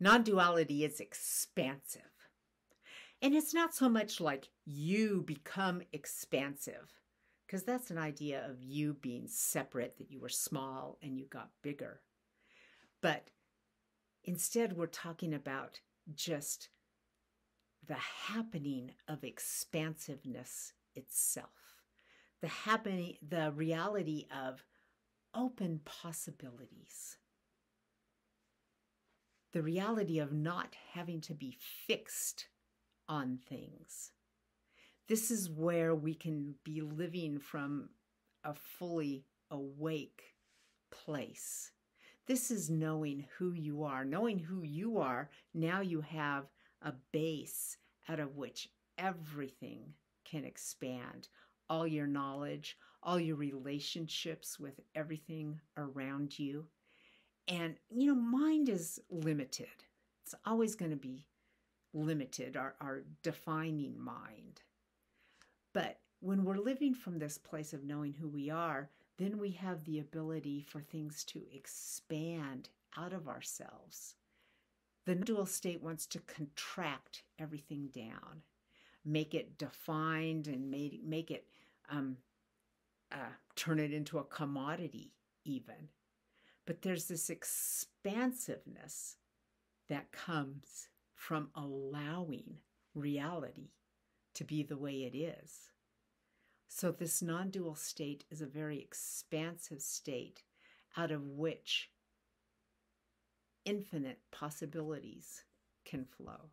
Non-duality is expansive. And it's not so much like you become expansive, because that's an idea of you being separate, that you were small and you got bigger. But instead, we're talking about just the happening of expansiveness itself, the reality of open possibilities, the reality of not having to be fixed on things. This is where we can be living from a fully awake place. This is knowing who you are. Knowing who you are, now you have a base out of which everything can expand. All your knowledge, all your relationships with everything around you. And, you know, mind is limited. It's always going to be limited, our defining mind. But when we're living from this place of knowing who we are, then we have the ability for things to expand out of ourselves. The non-dual state wants to contract everything down, make it defined, and make it, turn it into a commodity even. But there's this expansiveness that comes from allowing reality to be the way it is. So this non-dual state is a very expansive state out of which infinite possibilities can flow.